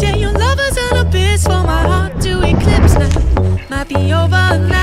Yeah, your love is an abyss for my heart to eclipse now. Might be over now.